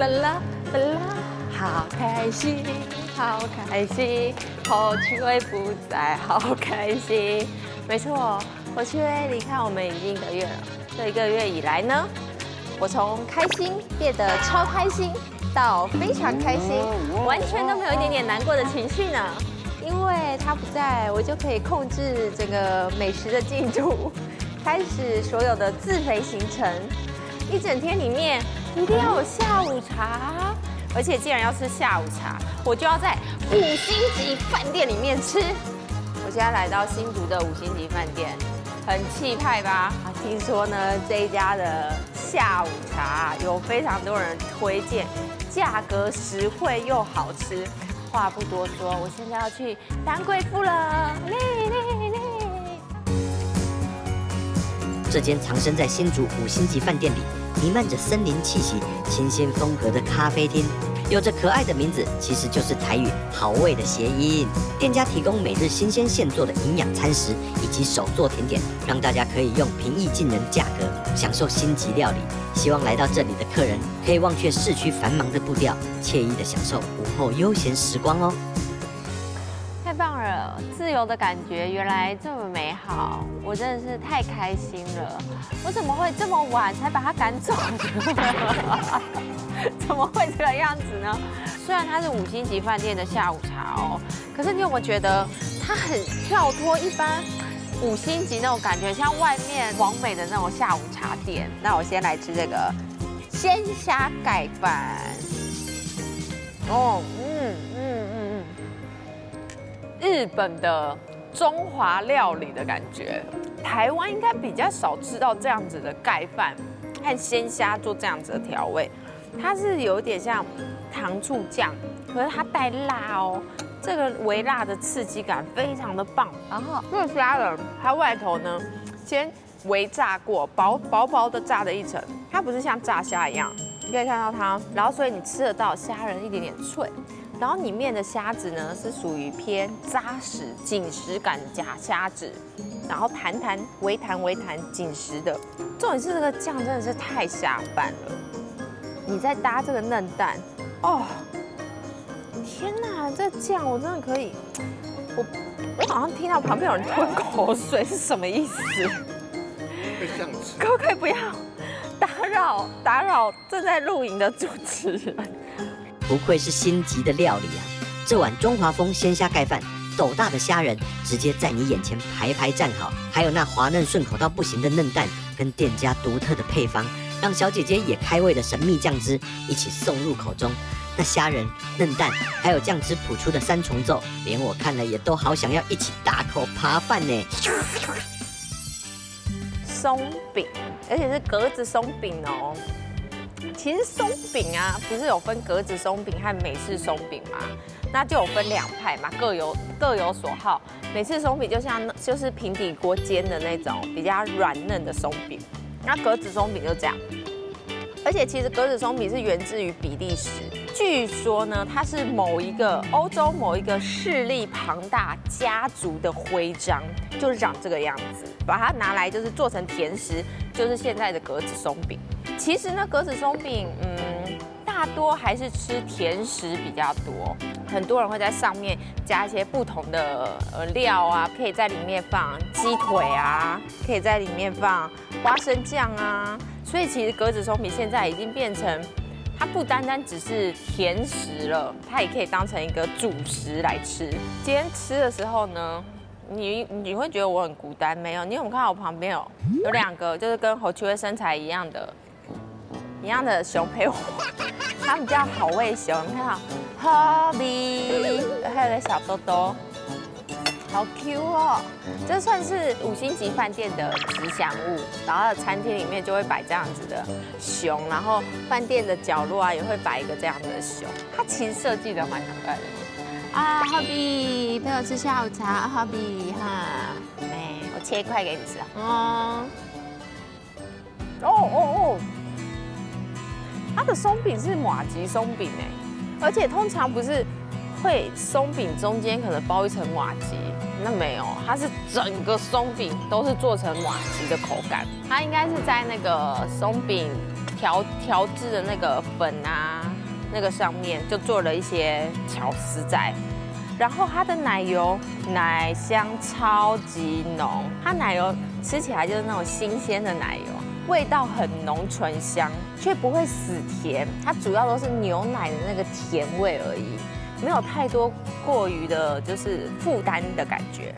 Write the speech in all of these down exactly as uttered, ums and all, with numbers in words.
啦啦啦啦，好开心，好开心，火趣味不在，好开心。没错，火趣味离开我们已经一个月了。这一个月以来呢，我从开心变得超开心，到非常开心，完全都没有一点点难过的情绪呢。因为他不在，我就可以控制整个美食的进度。 开始所有的自肥行程，一整天里面一定要有下午茶，而且既然要吃下午茶，我就要在五星级饭店里面吃。我现在来到新竹的五星级饭店，很气派吧？啊，听说呢这一家的下午茶有非常多人推荐，价格实惠又好吃。话不多说，我现在要去当贵妇了，累累累。 这间藏身在新竹五星级饭店里，弥漫着森林气息、清新风格的咖啡厅，有着可爱的名字，其实就是台语“好味”的谐音。店家提供每日新鲜现做的营养餐食以及手作甜点，让大家可以用平易近人的价格享受星级料理。希望来到这里的客人可以忘却市区繁忙的步调，惬意的享受午后悠闲时光哦。 太棒了！自由的感觉原来这么美好，我真的是太开心了。我怎么会这么晚才把他赶走呢？怎么会这个样子呢？虽然它是五星级饭店的下午茶哦，可是你有没有觉得它很跳脱一般五星级那种感觉，像外面网美的那种下午茶店？那我先来吃这个鲜虾盖饭。哦，嗯嗯嗯。 日本的中华料理的感觉，台湾应该比较少吃到这样子的盖饭和鲜虾做这样子的调味，它是有点像糖醋酱，可是它带辣哦，这个微辣的刺激感非常的棒。然后热虾仁，它外头呢先微炸过，薄薄薄的炸了一层，它不是像炸虾一样，你可以看到它，然后所以你吃得到虾仁一点点脆。 然后里面的虾子呢是属于偏扎实、紧实感的虾子，然后弹弹、微弹、微弹、紧实的。重点是这个酱真的是太下饭了，你再搭这个嫩蛋，哦，天哪，这酱我真的可以，我我好像听到旁边有人吞口水，是什么意思？会这样吃？可不可以不要打扰打扰正在录影的主持人？ 不愧是星级的料理啊！这碗中华风鲜虾盖饭，斗大的虾仁直接在你眼前排排站好，还有那滑嫩顺口到不行的嫩蛋，跟店家独特的配方，让小姐姐也开胃的神秘酱汁一起送入口中。那虾仁、嫩蛋，还有酱汁谱出的三重奏，连我看了也都好想要一起大口扒饭呢。松饼，而且是格子松饼哦。 其实松饼啊，不是有分格子松饼和美式松饼吗？那就有分两派嘛，各有各有所好。美式松饼就像就是平底锅煎的那种比较软嫩的松饼，那格子松饼就这样。而且其实格子松饼是源自于比利时，据说呢，它是某一个欧洲某一个势力庞大家族的徽章，就是长这个样子。把它拿来就是做成甜食，就是现在的格子松饼。 其实呢，格子松饼，嗯，大多还是吃甜食比较多。很多人会在上面加一些不同的呃料啊，可以在里面放鸡腿啊，可以在里面放花生酱啊。所以其实格子松饼现在已经变成，它不单单只是甜食了，它也可以当成一个主食来吃。今天吃的时候呢。 你你会觉得我很孤单没有？你有没有看到我旁边有有两个就是跟侯秋威身材一样的，一样的熊陪我，他们叫好味熊。你看好，Hobby， 还有个小兜兜，好 Q 哦。这算是五星级饭店的吉祥物，然后餐厅里面就会摆这样子的熊，然后饭店的角落啊也会摆一个这样子的熊。它其实设计的蛮可爱的。 啊，好比陪我吃下午茶，好比哈，哎，我切一块给你吃啊。哦哦哦，它的松饼是马吉松饼哎，而且通常不是会松饼中间可能包一层马吉，那没有，它是整个松饼都是做成马吉的口感。它应该是在那个松饼调调制的那个粉啊。那个上面就做了一些巧思在。然后它的奶油奶香超级浓，它奶油吃起来就是那种新鲜的奶油。 味道很浓醇香，却不会死甜，它主要都是牛奶的那个甜味而已，没有太多过于的，就是负担的感觉，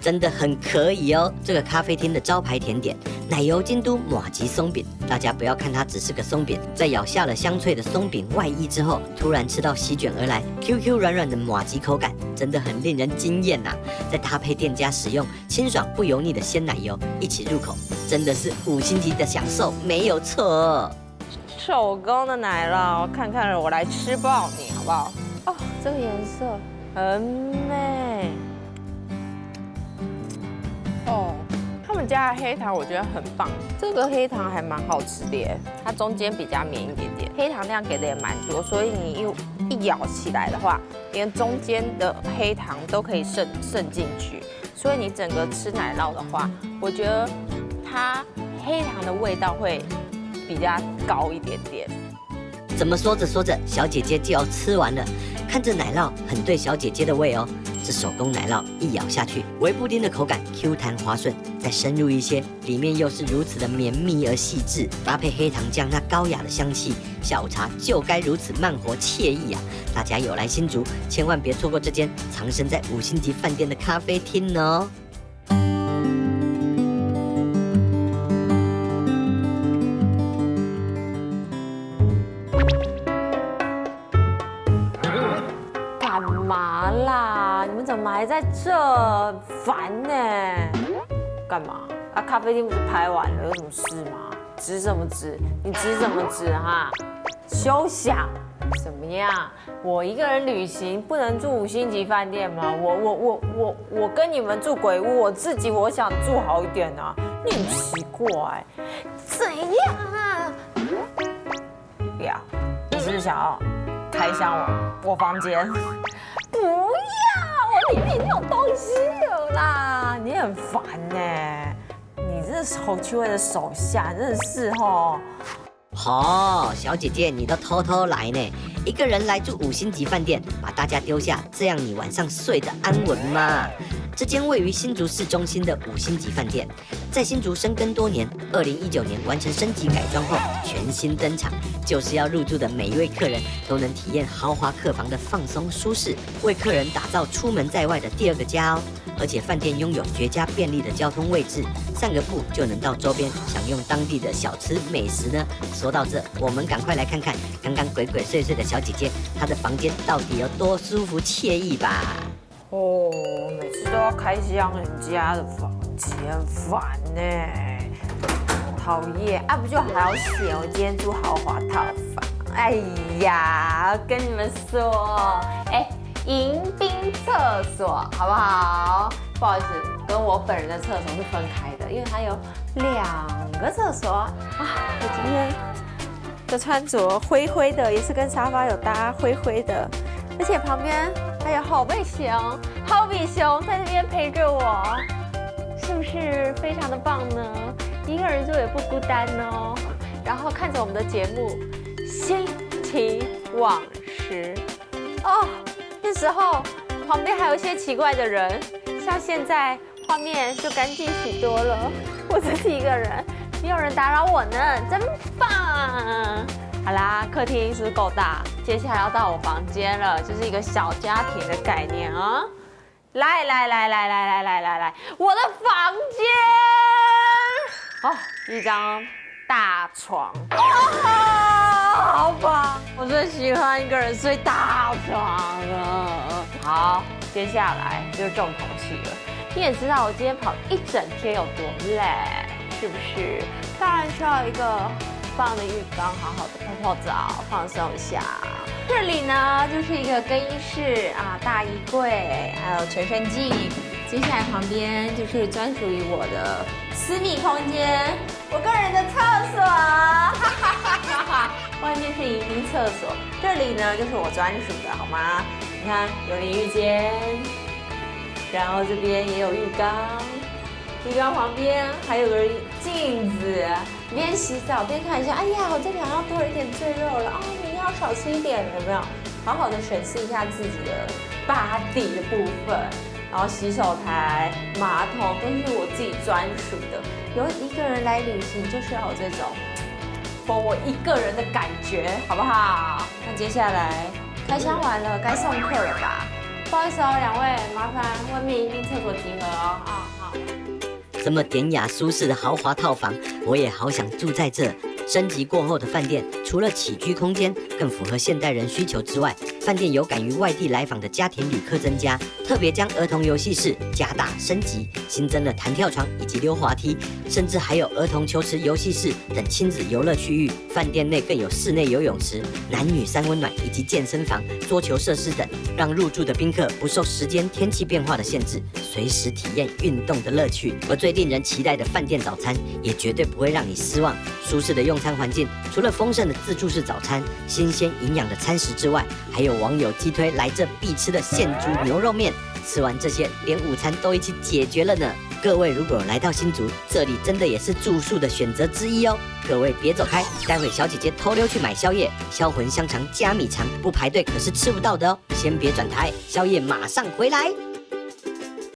真的很可以哦。这个咖啡厅的招牌甜点——奶油京都马吉松饼，大家不要看它只是个松饼，在咬下了香脆的松饼外衣之后，突然吃到席卷而来 Q Q 软软的马吉口感，真的很令人惊艳呐！再搭配店家使用清爽不油腻的鲜奶油，一起入口。 真的是五星级的享受，没有错。手工的奶酪，看看我来吃爆你好不好？哦，这个颜色很美。哦，他们家的黑糖我觉得很棒，这个黑糖还蛮好吃的耶，它中间比较绵一点点，黑糖量给的也蛮多，所以你一一咬起来的话，连中间的黑糖都可以渗渗进去，所以你整个吃奶酪的话，我觉得。 它黑糖的味道会比较高一点点。怎么说着说着，小姐姐就要吃完了。看这奶酪很对小姐姐的胃哦。这手工奶酪一咬下去，微布丁的口感 Q 弹滑顺，再深入一些，里面又是如此的绵密而细致，搭配黑糖酱那高雅的香气，下午茶就该如此慢活惬意啊！大家有来新竹，千万别错过这间藏身在五星级饭店的咖啡厅哦。 还在这烦呢？干嘛？啊，咖啡厅不是拍完了，有什么事吗？值什么值？你值什么值哈？休想！怎么样？我一个人旅行不能住五星级饭店吗？我我我我我跟你们住鬼屋，我自己我想住好一点啊！你很奇怪，怎样啊？不要！你是不是想要开箱我我房间？不要！ 里面没有东西了啦！你很烦哎，你这侯秋慧的手下真的是吼。哦，小姐姐，你都偷偷来呢，一个人来住五星级饭店，把大家丢下，这样你晚上睡得安稳吗？这间位于新竹市中心的五星级饭店，在新竹深耕多年，二零一九年完成升级改装后全新登场，就是要入住的每一位客人都能体验豪华客房的放松舒适，为客人打造出门在外的第二个家哦。而且饭店拥有绝佳便利的交通位置，散个步就能到周边享用当地的小吃美食呢。 说到这，我们赶快来看看刚刚鬼鬼祟祟的小姐姐，她的房间到底有多舒服惬意吧。哦，每次都要开箱人家的房间，烦呢，讨厌啊！不就好险，我今天住豪华套房。哎呀，跟你们说，哎，迎宾厕所好不好？不好意思，跟我本人的厕所是分开的，因为它有两个厕所啊。我今天。 的穿着灰灰的，也是跟沙发有搭灰灰的，而且旁边还有好背熊、好比熊在那边陪着我，是不是非常的棒呢？一个人住也不孤单哦。然后看着我们的节目，心情往事哦，那时候旁边还有一些奇怪的人，像现在画面就干净许多了。我自己一个人。 没有人打扰我呢，真棒！好啦，客厅是不是够大？接下来要到我房间了，就是一个小家庭的概念啊！来来来来来来来来来，我的房间哦，一张大床，哦，好棒！我最喜欢一个人睡大床了。好，接下来就是重头戏了。你也知道我今天跑一整天有多累。 是不是？当然需要一个放的浴缸，好好的泡泡澡，放松一下。这里呢，就是一个更衣室啊，大衣柜，还有全身镜。接下来旁边就是专属于我的私密空间，我个人的厕所，哈哈哈哈哈。外面是迎宾厕所，这里呢就是我专属的，好吗？你看有淋浴间，然后这边也有浴缸。 浴缸旁边还有个镜子，边洗澡边看一下。哎呀，我这里好像多了一点赘肉了啊！你要要小心一点，有没有？好好的审视一下自己的body的部分，然后洗手台、马桶都是我自己专属的。由一个人来旅行，就是要有这种 for 我一个人的感觉，好不好？那接下来开箱完了，该上课了吧？不好意思哦，两位，麻烦外面一定厕所集合哦。啊、哦，好。这么典雅舒适的豪华套房，我也好想住在这。 升级过后的饭店，除了起居空间更符合现代人需求之外，饭店有感于外地来访的家庭旅客增加，特别将儿童游戏室加大升级，新增了弹跳床以及溜滑梯，甚至还有儿童球池、游戏室等亲子游乐区域。饭店内更有室内游泳池、男女三温暖以及健身房、桌球设施等，让入住的宾客不受时间、天气变化的限制，随时体验运动的乐趣。而最令人期待的饭店早餐，也绝对不会让你失望，舒适的用。 用餐环境除了丰盛的自助式早餐、新鲜营养的餐食之外，还有网友激推来这必吃的现煮牛肉面。吃完这些，连午餐都一起解决了呢。各位如果来到新竹，这里真的也是住宿的选择之一哦。各位别走开，待会小姐姐偷溜去买宵夜，销魂香肠加米肠，不排队可是吃不到的哦。先别转台，宵夜马上回来。